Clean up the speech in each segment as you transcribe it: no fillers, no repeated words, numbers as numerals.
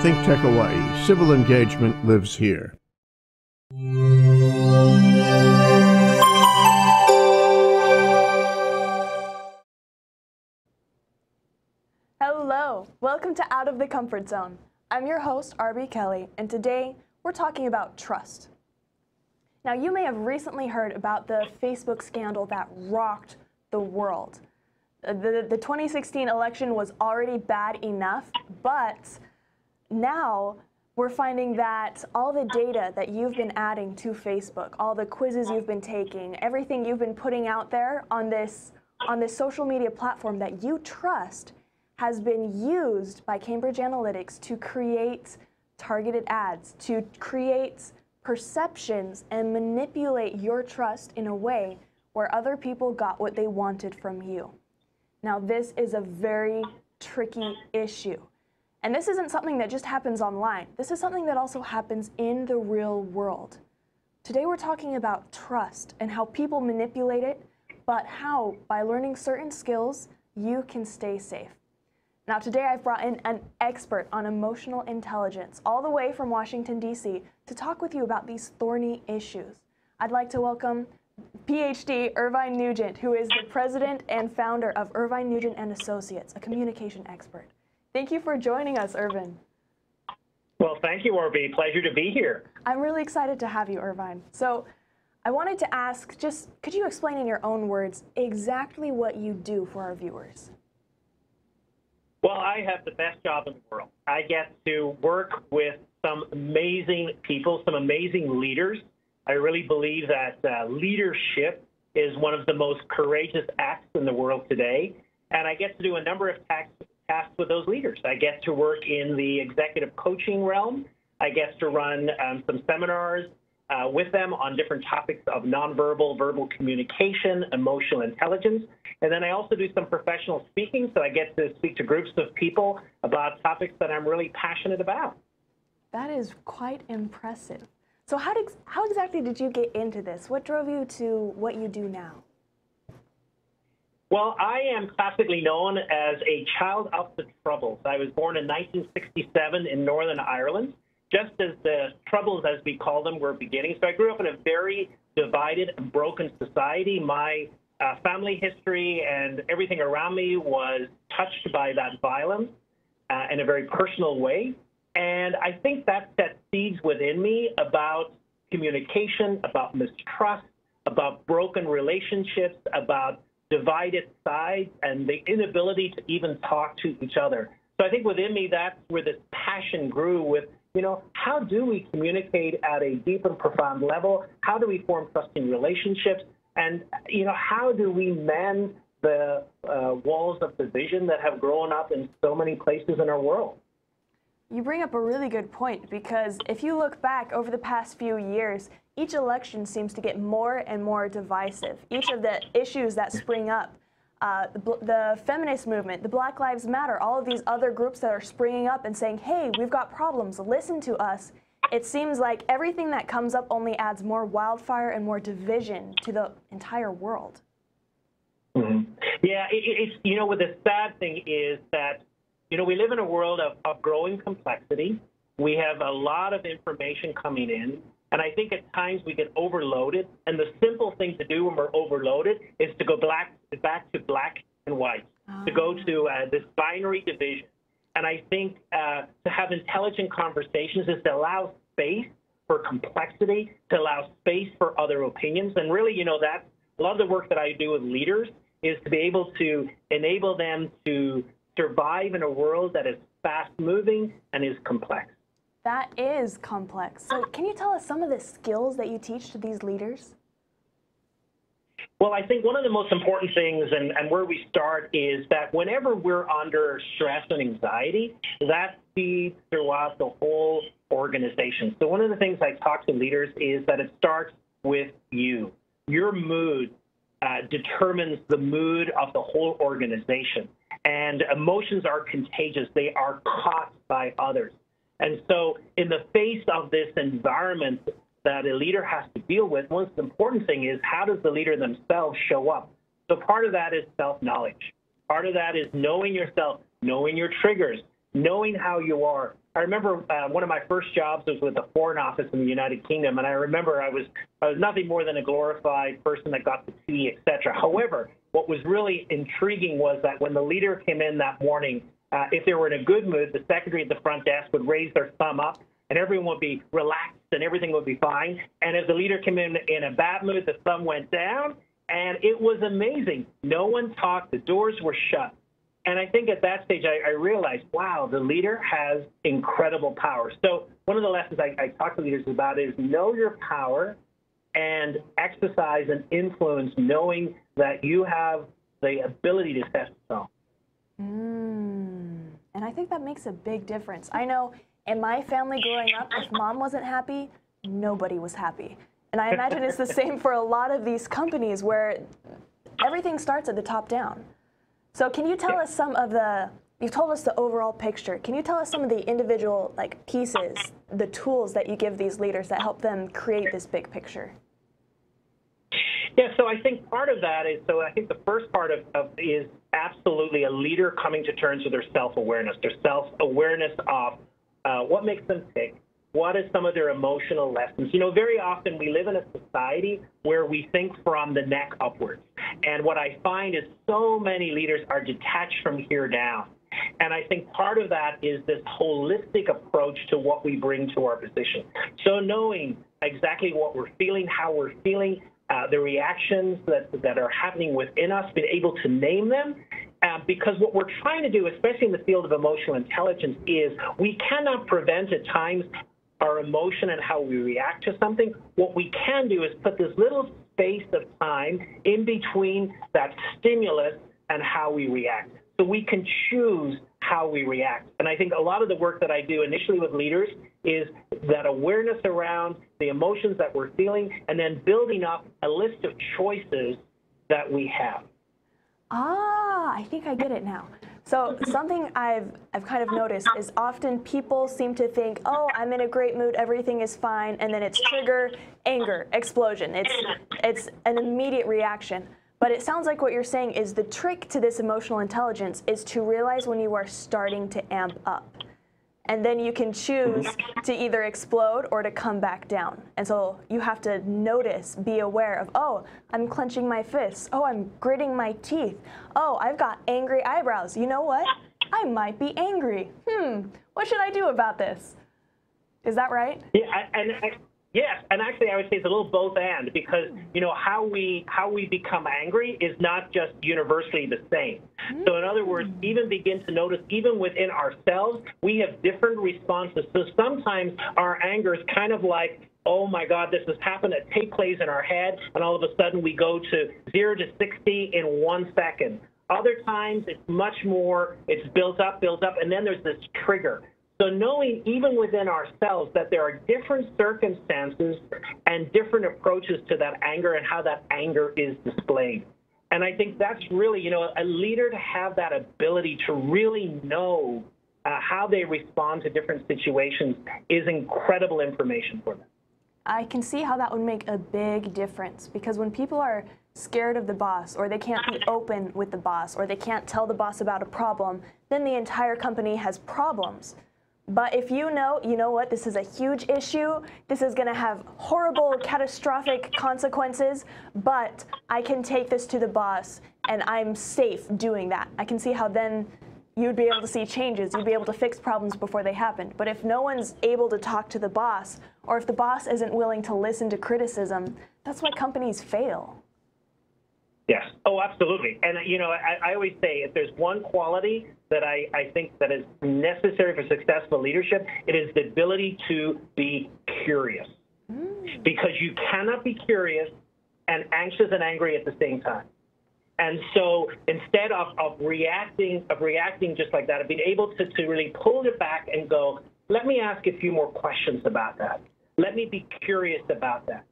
ThinkTech Hawaii, civil engagement lives here. Hello, welcome to Out of the Comfort Zone. I'm your host, R.B. Kelly, and today we're talking about trust. Now, you may have recently heard about the Facebook scandal that rocked the world. The 2016 election was already bad enough, but now we're finding that all the data that you've been adding to Facebook, all the quizzes you've been taking, everything you've been putting out there on this social media platform that you trust has been used by Cambridge Analytica to create targeted ads, to create perceptions and manipulate your trust in a way where other people got what they wanted from you. Now, this is a very tricky issue. And this isn't something that just happens online. This is something that also happens in the real world. Today we're talking about trust and how people manipulate it, but how, by learning certain skills, you can stay safe. Now today I've brought in an expert on emotional intelligence, all the way from Washington, D.C., to talk with you about these thorny issues. I'd like to welcome PhD Irvine Nugent, who is the president and founder of Irvine Nugent & Associates, a communication expert. Thank you for joining us, Irvine. Well, thank you, RB. Pleasure to be here. I'm really excited to have you, Irvine. So I wanted to ask, just could you explain in your own words exactly what you do for our viewers? Well, I have the best job in the world. I get to work with some amazing people, some amazing leaders. I really believe that leadership is one of the most courageous acts in the world today, and I get to do a number of tasks with those leaders. I get to work in the executive coaching realm. I get to run some seminars with them on different topics of nonverbal, verbal communication, emotional intelligence. And then I also do some professional speaking, so I get to speak to groups of people about topics that I'm really passionate about. That is quite impressive. So how exactly did you get into this? What drove you to what you do now? Well, I am classically known as a child of the Troubles. I was born in 1967 in Northern Ireland, just as the Troubles, as we call them, were beginning. So I grew up in a very divided and broken society. My family history and everything around me was touched by that violence in a very personal way. And I think that set seeds within me about communication, about mistrust, about broken relationships, about divided sides, and the inability to even talk to each other. So I think within me, that's where this passion grew with, you know, how do we communicate at a deep and profound level? How do we form trusting relationships? And, you know, how do we mend the walls of division that have grown up in so many places in our world? You bring up a really good point, because if you look back over the past few years, each election seems to get more and more divisive. Each of the issues that spring up, the feminist movement, the Black Lives Matter, all of these other groups that are springing up and saying, hey, we've got problems, listen to us. It seems like everything that comes up only adds more wildfire and more division to the entire world. Mm-hmm. Yeah, it's, you know, what the sad thing is that, you know, we live in a world of growing complexity. We have a lot of information coming in, and I think at times we get overloaded. And the simple thing to do when we're overloaded is to go back to black and white, to go to this binary division. And I think to have intelligent conversations is to allow space for complexity, to allow space for other opinions. And really, you know, that's a lot of the work that I do with leaders, is to be able to enable them to survive in a world that is fast-moving and is complex. That is complex. So can you tell us some of the skills that you teach to these leaders? Well, I think one of the most important things, and where we start, is that whenever we're under stress and anxiety, that feeds throughout the whole organization. So one of the things I talk to leaders is that it starts with you. Your mood determines the mood of the whole organization. And emotions are contagious. They are caught by others. And so in the face of this environment that a leader has to deal with, one important thing is how does the leader themselves show up? So part of that is self-knowledge. Part of that is knowing yourself, knowing your triggers, knowing how you are. I remember one of my first jobs was with the Foreign Office in the United Kingdom, and I remember I was nothing more than a glorified person that got the tea, etc. However, what was really intriguing was that when the leader came in that morning, if they were in a good mood, the secretary at the front desk would raise their thumb up, and everyone would be relaxed, and everything would be fine. And as the leader came in a bad mood, the thumb went down, and it was amazing. No one talked. The doors were shut. And I think at that stage, I realized, wow, the leader has incredible power. So one of the lessons I talk to leaders about is know your power and exercise and influence, knowing that you have the ability to set the tone. And I think that makes a big difference. I know in my family growing up, if mom wasn't happy, nobody was happy. And I imagine it's the same for a lot of these companies where everything starts at the top down. So can you tell us some of the, you've told us the overall picture, can you tell us some of the individual pieces, the tools that you give these leaders that help them create this big picture? Yeah, so I think part of that is, so I think the first part of is absolutely a leader coming to terms with their self-awareness of what makes them tick, what is some of their emotional lessons. You know, very often we live in a society where we think from the neck upwards. And what I find is so many leaders are detached from here down. And I think part of that is this holistic approach to what we bring to our position. So knowing exactly what we're feeling, how we're feeling, the reactions that are happening within us, being able to name them, because what we're trying to do, especially in the field of emotional intelligence, is we cannot prevent at times our emotion and how we react to something. What we can do is put this little space of time in between that stimulus and how we react. So we can choose how we react. And I think a lot of the work that I do initially with leaders is that awareness around the emotions that we're feeling and then building up a list of choices that we have. Ah, I think I get it now. So something I've kind of noticed is often people seem to think, oh, I'm in a great mood, everything is fine, and then it's trigger, anger, explosion. It's an immediate reaction. But it sounds like what you're saying is the trick to this emotional intelligence is to realize when you are starting to amp up. And then you can choose to either explode or to come back down. And so you have to notice, be aware of, oh, I'm clenching my fists. Oh, I'm gritting my teeth. Oh, I've got angry eyebrows. You know what? I might be angry. What should I do about this? Is that right? Yeah, yes, and actually I would say it's a little both and, because you know how we become angry is not just universally the same. So in other words, even begin to notice even within ourselves we have different responses. So sometimes our anger is kind of like, oh my God, this has happened, it takes place in our head, and all of a sudden we go to 0 to 60 in 1 second. Other times it's much more, it's built up, and then there's this trigger. So knowing even within ourselves that there are different circumstances and different approaches to that anger and how that anger is displayed. And I think that's really, you know, a leader to have that ability to really know how they respond to different situations is incredible information for them. I can see how that would make a big difference, because when people are scared of the boss, or they can't be open with the boss, or they can't tell the boss about a problem, then the entire company has problems. But if you know what, this is a huge issue, this is going to have horrible, catastrophic consequences, but I can take this to the boss, and I'm safe doing that. I can see how then you'd be able to see changes, you'd be able to fix problems before they happen. But if no one's able to talk to the boss, or if the boss isn't willing to listen to criticism, that's why companies fail. Yes. Oh, absolutely. And, you know, I always say if there's one quality that I think that is necessary for successful leadership, it is the ability to be curious. Because you cannot be curious and anxious and angry at the same time. And so instead of reacting just like that, of being able to really pull it back and go, let me ask a few more questions about that. Let me be curious about that.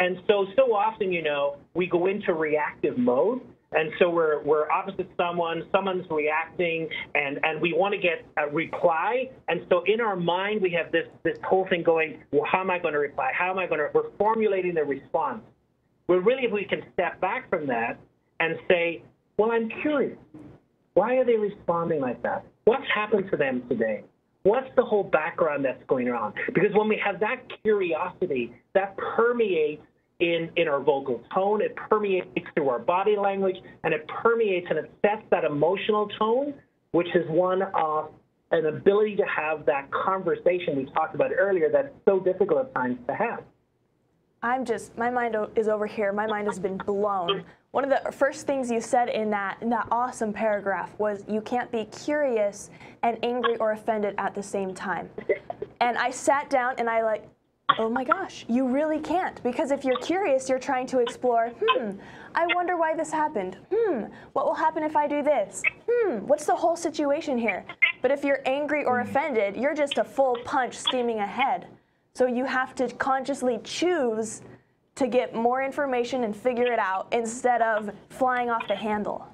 And so often, you know, we go into reactive mode, And so we're opposite someone's reacting, and we want to get a reply. And so in our mind, we have this whole thing going, well, how am I going to reply? How am I going to, we're formulating the response. Well, really, if we can step back from that and say, well, I'm curious. Why are they responding like that? What's happened to them today? What's the whole background that's going on? Because when we have that curiosity, that permeates in our vocal tone, it permeates through our body language, and it permeates and it sets that emotional tone, which is one of an ability to have that conversation we talked about earlier that's so difficult at times to have. My mind is over here. My mind has been blown. One of the first things you said in that awesome paragraph was you can't be curious and angry or offended at the same time. And I sat down and I like, oh my gosh, you really can't. Because if you're curious, you're trying to explore, I wonder why this happened. What will happen if I do this? What's the whole situation here? But if you're angry or offended, you're just a full punch steaming ahead. So you have to consciously choose to get more information and figure it out instead of flying off the handle.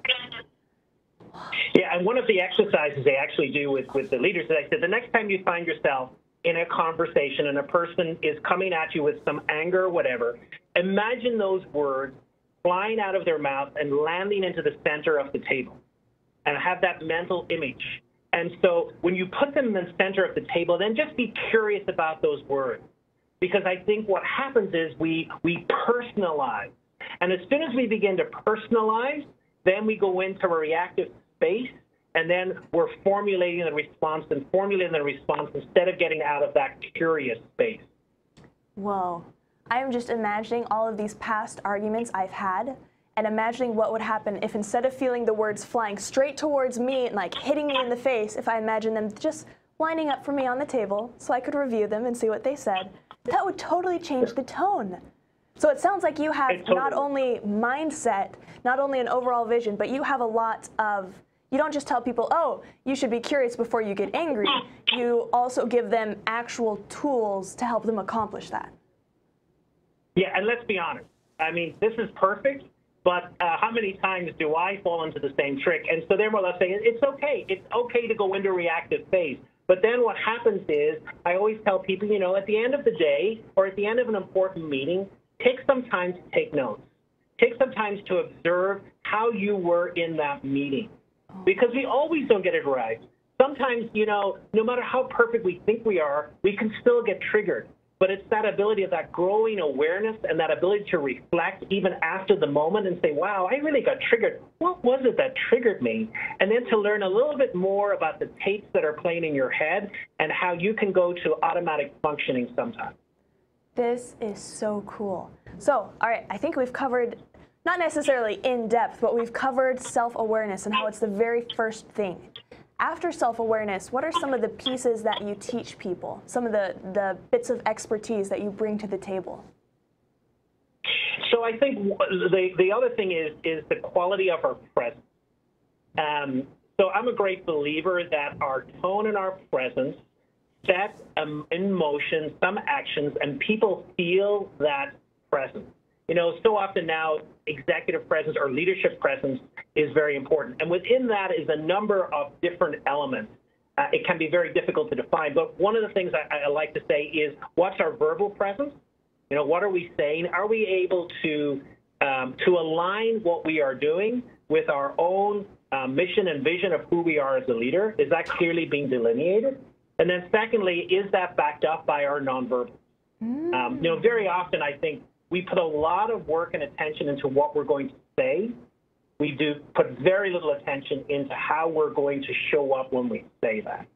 Yeah, and one of the exercises they actually do with the leaders is I said, the next time you find yourself in a conversation and a person is coming at you with some anger or whatever, imagine those words flying out of their mouth and landing into the center of the table. And have that mental image. And so when you put them in the center of the table, then just be curious about those words. Because I think what happens is we personalize. And as soon as we begin to personalize, then we go into a reactive space, and then we're formulating the response instead of getting out of that curious space. Whoa. I'm just imagining all of these past arguments I've had and imagining what would happen if instead of feeling the words flying straight towards me and like hitting me in the face, if I imagine them just lining up for me on the table so I could review them and see what they said. That would totally change the tone. So it sounds like you have not only mindset, not only an overall vision, but you have a lot of, you don't just tell people, oh, you should be curious before you get angry. You also give them actual tools to help them accomplish that. Yeah, and let's be honest. I mean, this is perfect, but how many times do I fall into the same trick? And so therefore, let's say it's okay. It's okay to go into a reactive phase. But then what happens is, I always tell people, you know, at the end of the day or at the end of an important meeting, take some time to take notes. Take some time to observe how you were in that meeting, because we always don't get it right. Sometimes, you know, no matter how perfect we think we are, we can still get triggered. But it's that ability of that growing awareness and that ability to reflect even after the moment and say, wow, I really got triggered. What was it that triggered me? And then to learn a little bit more about the tapes that are playing in your head and how you can go to automatic functioning sometimes. This is so cool. So, all right, I think we've covered, not necessarily in depth, but we've covered self-awareness and how it's the very first thing. After self-awareness, what are some of the pieces that you teach people, some of the bits of expertise that you bring to the table? So I think the other thing is the quality of our presence. So I'm a great believer that our tone and our presence set in motion some actions, and people feel that presence. You know, so often now, executive presence or leadership presence is very important. And within that is a number of different elements. It can be very difficult to define, but one of the things I like to say is, what's our verbal presence? You know, what are we saying? Are we able to align what we are doing with our own mission and vision of who we are as a leader? Is that clearly being delineated? And then secondly, is that backed up by our nonverbal? You know, very often I think we put a lot of work and attention into what we're going to say. We do put very little attention into how we're going to show up when we say that.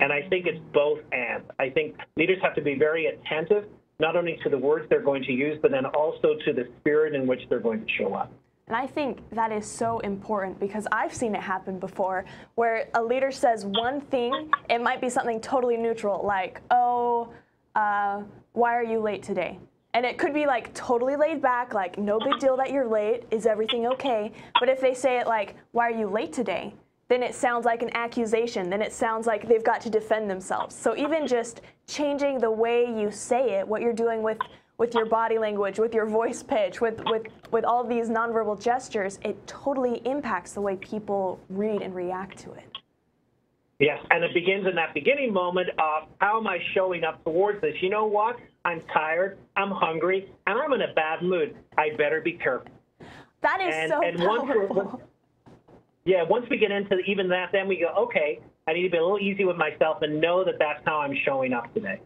And I think it's both and. I think leaders have to be very attentive, not only to the words they're going to use, but then also to the spirit in which they're going to show up. And I think that is so important, because I've seen it happen before where a leader says one thing, it might be something totally neutral, like, oh, why are you late today? And it could be like totally laid back, like no big deal that you're late, is everything okay? But if they say it like, why are you late today? Then it sounds like an accusation. Then it sounds like they've got to defend themselves. So even just changing the way you say it, what you're doing with with your body language, with your voice pitch, with all these nonverbal gestures, it totally impacts the way people read and react to it. Yes, and it begins in that beginning moment of how am I showing up towards this? You know what? I'm tired, I'm hungry, and I'm in a bad mood. I better be careful. That is so powerful. Yeah, once we get into even that, then we go, okay, I need to be a little easy with myself and know that that's how I'm showing up today.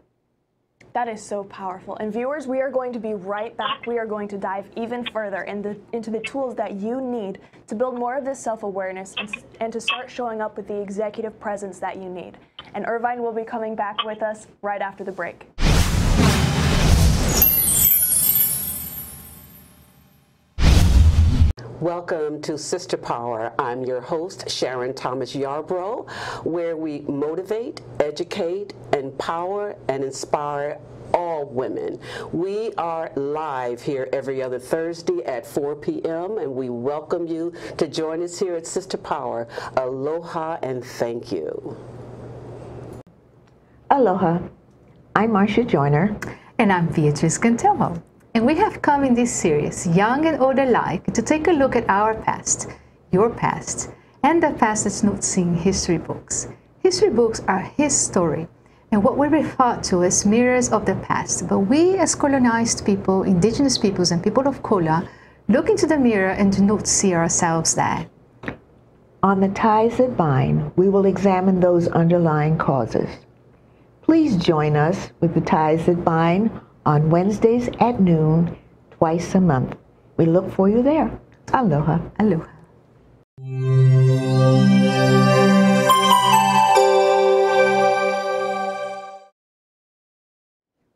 That is so powerful. And viewers, we are going to be right back. We are going to dive even further into the tools that you need to build more of this self-awareness and to start showing up with the executive presence that you need. And Irvine will be coming back with us right after the break. Welcome to Sister Power. I'm your host, Sharon Thomas-Yarbrough, where we motivate, educate, empower, and inspire all women. We are live here every other Thursday at 4 p.m., and we welcome you to join us here at Sister Power. Aloha and thank you. Aloha. I'm Marcia Joyner. And I'm Beatrice Cantilmo. And we have come in this series, Young and Old Alike, to take a look at our past, your past, and the past that's not seen in history books. History books are his story, and what we refer to as mirrors of the past. But we as colonized people, indigenous peoples, and people of color look into the mirror and do not see ourselves there. On The Ties That Bind, we will examine those underlying causes. Please join us with The Ties That Bind on Wednesdays at noon, twice a month. We look for you there. Aloha. Aloha.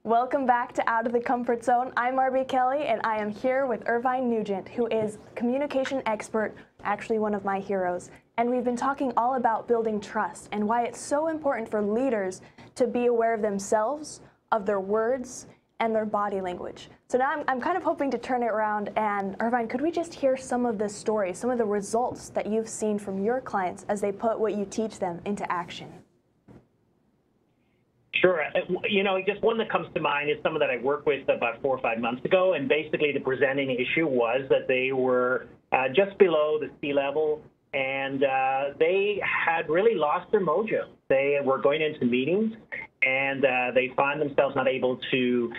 Welcome back to Out of the Comfort Zone. I'm R.B. Kelly, and I am here with Irvine Nugent, who is a communication expert, actually one of my heroes. And we've been talking all about building trust and why it's so important for leaders to be aware of themselves, of their words, and their body language. So now I'm kind of hoping to turn it around, and Irvine, could we just hear some of the stories, some of the results that you've seen from your clients as they put what you teach them into action? Sure. You know, just one that comes to mind is someone that I worked with about 4 or 5 months ago, and basically the presenting issue was that they were just below the sea level, and they had really lost their mojo. They were going into meetings, and they find themselves not able to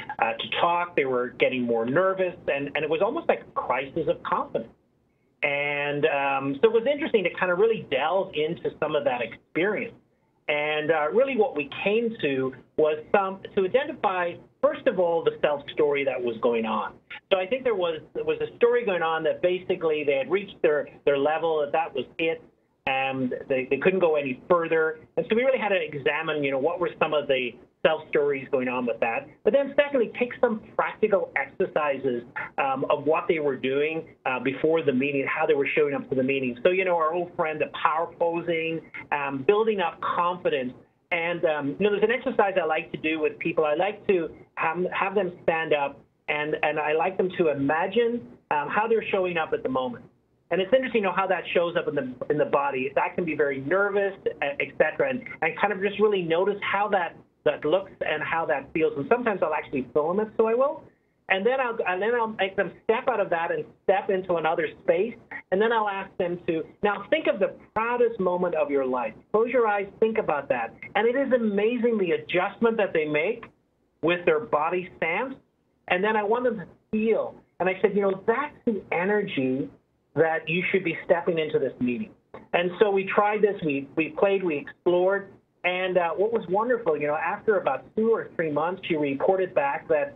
talk. They were getting more nervous, and it was almost like a crisis of confidence. And so it was interesting to kind of really delve into some of that experience. And really what we came to was to identify, first of all, the self-story that was going on. So I think there was a story going on that basically they had reached their level, that was it. They couldn't go any further. And so we really had to examine, you know, what were some of the self-stories going on with that. But then secondly, take some practical exercises of what they were doing before the meeting, how they were showing up to the meeting. So, you know, our old friend, the power posing, building up confidence. And, you know, there's an exercise I like to do with people. I like to have them stand up, and I like them to imagine how they're showing up at the moment. And it's interesting, you know, how that shows up in the body. That can be very nervous, et cetera, and kind of just really notice how that looks and how that feels. And sometimes I'll actually film it, so I will. And then I'll make them step out of that and step into another space. And then I'll ask them to, now think of the proudest moment of your life. Close your eyes, think about that. And it is amazing the adjustment that they make with their body stance. And then I want them to feel. And I said, you know, that's the energy that you should be stepping into this meeting. And so we tried this, we played, we explored, and what was wonderful, you know, after about 2 or 3 months, she reported back that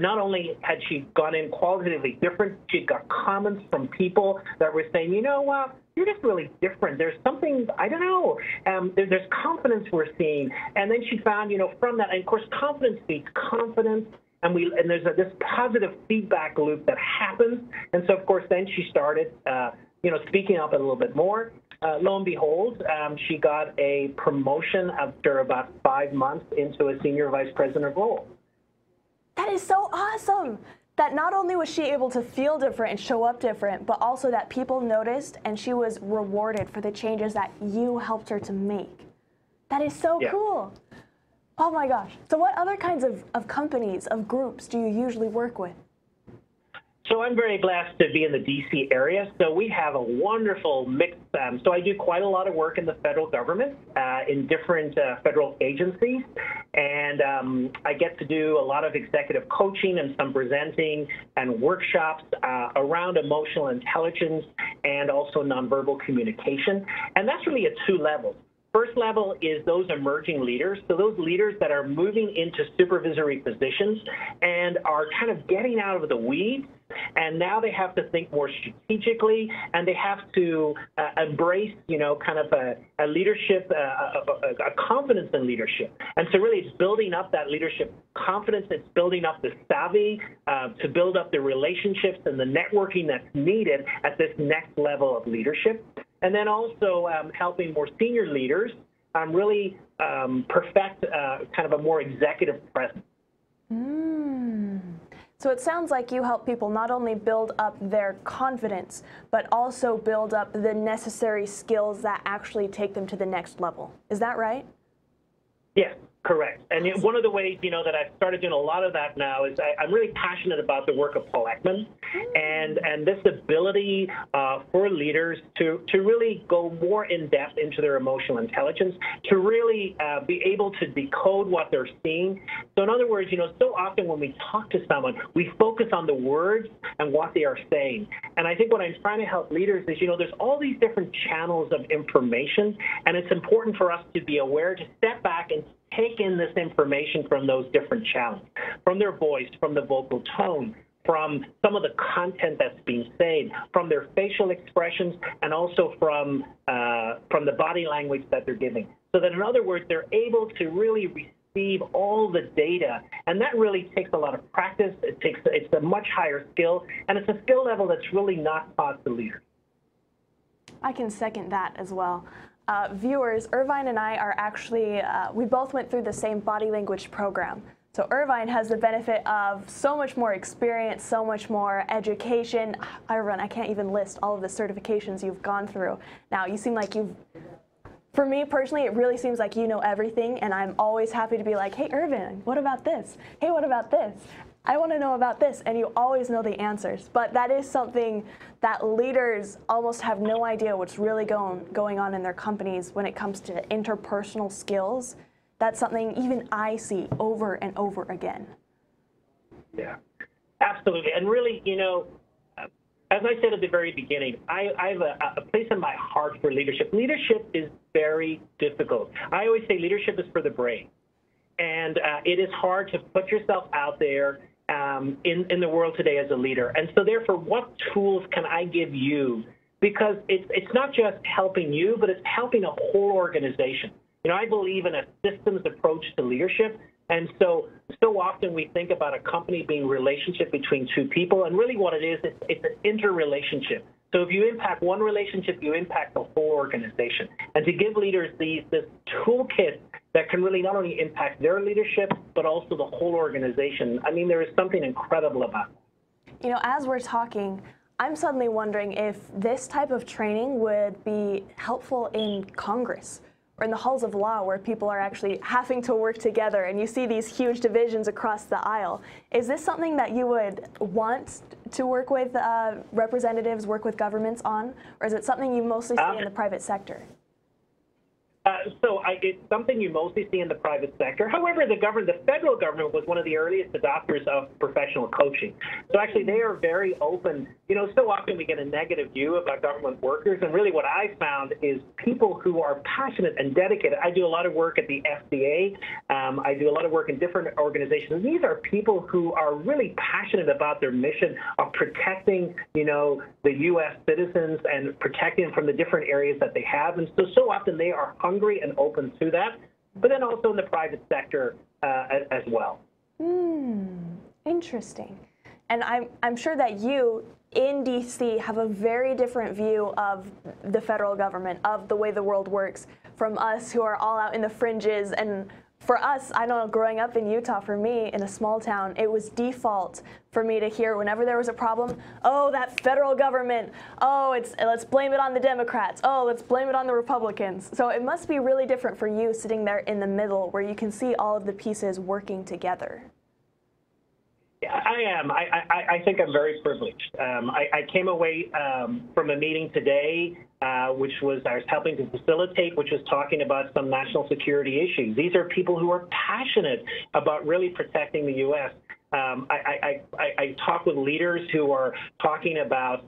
not only had she gone in qualitatively different, she got comments from people that were saying, you know what, you're just really different. There's something, I don't know, there's confidence we're seeing. And then she found, you know, from that, and of course, confidence speaks confidence. And there's this positive feedback loop that happens. And so, of course, then she started, you know, speaking up a little bit more. Lo and behold, she got a promotion after about 5 months into a senior vice president role. That is so awesome that not only was she able to feel different and show up different, but also that people noticed and she was rewarded for the changes that you helped her to make. That is so cool. Oh my gosh. So what other kinds of companies, of groups do you usually work with? So I'm very blessed to be in the D.C. area. So we have a wonderful mix. So I do quite a lot of work in the federal government, in different federal agencies. And I get to do a lot of executive coaching and some presenting and workshops around emotional intelligence and also nonverbal communication. And that's really at two levels. First level is those emerging leaders, so those leaders that are moving into supervisory positions and are kind of getting out of the weeds, and now they have to think more strategically, and they have to embrace, you know, kind of a leadership, a confidence in leadership. And so really it's building up that leadership confidence, it's building up the savvy to build up the relationships and the networking that's needed at this next level of leadership. And then also helping more senior leaders really perfect kind of a more executive presence. Mm. So it sounds like you help people not only build up their confidence, but also build up the necessary skills that actually take them to the next level. Is that right? Yes. Correct. And one of the ways, you know, that I've started doing a lot of that now is I'm really passionate about the work of Paul Ekman and this ability for leaders to really go more in depth into their emotional intelligence, to really be able to decode what they're seeing. So in other words, you know, so often when we talk to someone, we focus on the words and what they are saying. And I think what I'm trying to help leaders is, you know, there's all these different channels of information, and it's important for us to be aware, to step back and take in this information from those different channels, from their voice, from the vocal tone, from some of the content that's being said, from their facial expressions, and also from the body language that they're giving. So that, in other words, they're able to really receive all the data, and that really takes a lot of practice. It's a much higher skill, and it's a skill level that's really not taught to leaders. I can second that as well. Viewers, Irvine and I are actually, we both went through the same body language program. So Irvine has the benefit of so much more experience, so much more education. Irvine, I can't even list all of the certifications you've gone through. Now, you seem like you've, for me personally, it really seems like you know everything, and I'm always happy to be like, hey, Irvine, what about this? Hey, what about this? I want to know about this, and you always know the answers. But that is something that leaders almost have no idea what's really going on in their companies when it comes to interpersonal skills. That's something even I see over and over again. Yeah, absolutely. And really, you know, as I said at the very beginning, I have a place in my heart for leadership. Leadership is very difficult. I always say leadership is for the brave. And it is hard to put yourself out there in the world today as a leader. And so therefore, what tools can I give you? Because it's not just helping you, but it's helping a whole organization. You know, I believe in a systems approach to leadership. And so often we think about a company being a relationship between two people. And really what it is, it's an interrelationship. So if you impact one relationship, you impact the whole organization. And to give leaders this toolkit that can really not only impact their leadership, but also the whole organization, I mean, there is something incredible about it. You know, as we're talking, I'm suddenly wondering if this type of training would be helpful in Congress or in the halls of law where people are actually having to work together and you see these huge divisions across the aisle. Is this something that you would want to work with representatives, work with governments on, or is it something you mostly see in the private sector? It's something you mostly see in the private sector. However, the federal government was one of the earliest adopters of professional coaching. So actually, they are very open. You know, so often we get a negative view about government workers, and really what I found is people who are passionate and dedicated. I do a lot of work at the FDA. I do a lot of work in different organizations. These are people who are really passionate about their mission of protecting, you know, the U.S. citizens and protecting them from the different areas that they have. And so often they are hungry and open to that, but then also in the private sector as well. Interesting. And I'm sure that you in DC have a very different view of the federal government, of the way the world works, from us who are all out in the fringes and For us, I know growing up in Utah, for me, in a small town, it was default for me to hear whenever there was a problem, oh, that federal government, oh, let's blame it on the Democrats, oh, let's blame it on the Republicans. So it must be really different for you sitting there in the middle where you can see all of the pieces working together. Yeah, I am. I think I'm very privileged. I came away from a meeting today, I was helping to facilitate, which was talking about some national security issues. These are people who are passionate about really protecting the U.S. I talk with leaders who are talking about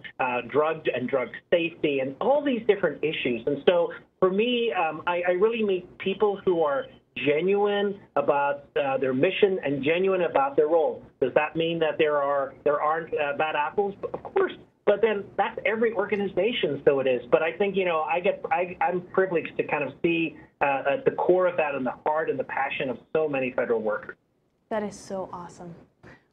drug and drug safety and all these different issues. And so for me, I really meet people who are genuine about their mission and genuine about their role. Does that mean that there aren't bad apples? Of course. But then that's every organization, so it is. But I think, you know, I'm privileged to kind of see at the core of that and the heart and the passion of so many federal workers. That is so awesome.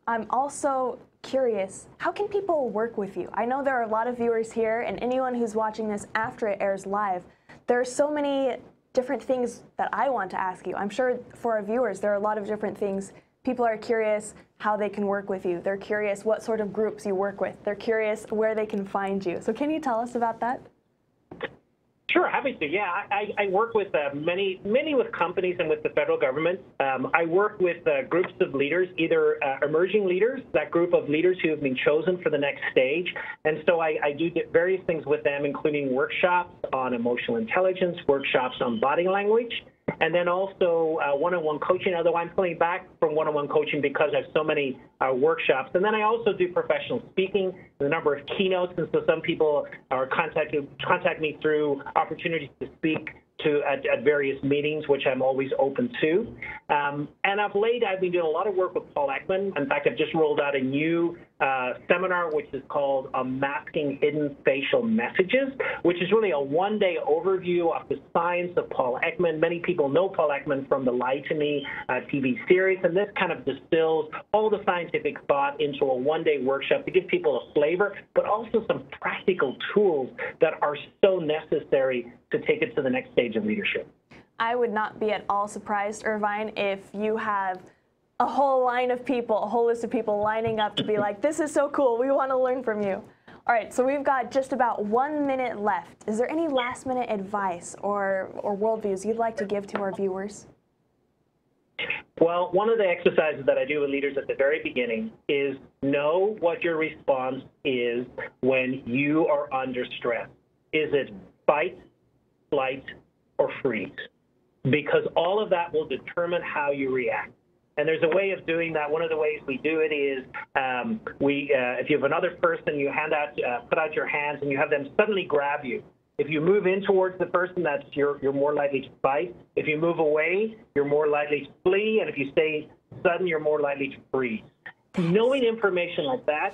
I'm also curious, how can people work with you? I know there are a lot of viewers here, and anyone who's watching this after it airs live, there are so many different things that I want to ask you. I'm sure for our viewers, there are a lot of different things. People are curious how they can work with you. They're curious what sort of groups you work with. They're curious where they can find you. So can you tell us about that? Sure, happy to. Yeah, I work with many with companies and with the federal government. I work with groups of leaders, either emerging leaders, that group of leaders who have been chosen for the next stage. And so I do various things with them, including workshops on emotional intelligence, workshops on body language, and then also one-on-one coaching, although I'm pulling back from one-on-one coaching because I have so many workshops. And then I also do professional speaking, the number of keynotes, and so some people are contact me through opportunities to speak at various meetings, which I'm always open to. And of late, I've been doing a lot of work with Paul Ekman. In fact, I've just rolled out a new seminar, which is called Unmasking Hidden Facial Messages, which is really a one-day overview of the science of Paul Ekman. Many people know Paul Ekman from the Lie to Me TV series, and this kind of distills all the scientific thought into a one-day workshop to give people a flavor, but also some practical tools that are so necessary to take it to the next stage of leadership. I would not be at all surprised, Irvine, if you have a whole line of people, a whole list of people lining up to be like, this is so cool, we want to learn from you. All right, so we've got just about 1 minute left. Is there any last minute advice or worldviews you'd like to give to our viewers? Well, one of the exercises that I do with leaders at the very beginning is know what your response is when you are under stress. Is it fight, flight, or freeze? Because all of that will determine how you react. And there's a way of doing that. One of the ways we do it is if you have another person, you put out your hands and you have them suddenly grab you. If you move in towards the person, you're more likely to fight. If you move away, you're more likely to flee. And if you stay sudden, you're more likely to freeze. Knowing information like that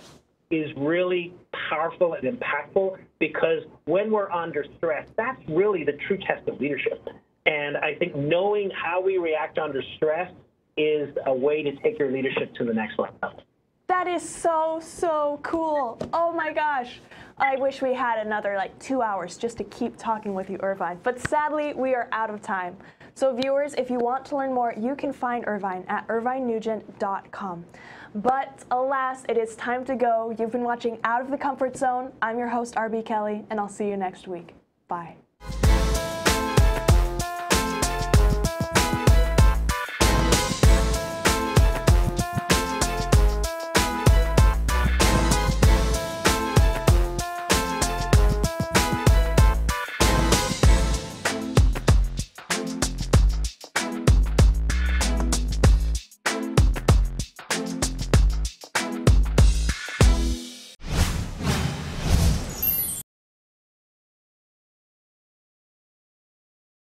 is really powerful and impactful, because when we're under stress, that's really the true test of leadership. And I think knowing how we react under stress is a way to take your leadership to the next level. That is so, so cool. Oh my gosh. I wish we had another like 2 hours just to keep talking with you, Irvine. But sadly, we are out of time. So viewers, if you want to learn more, you can find Irvine at IrvineNugent.com. But alas, it is time to go. You've been watching Out of the Comfort Zone. I'm your host, R.B. Kelly, and I'll see you next week. Bye.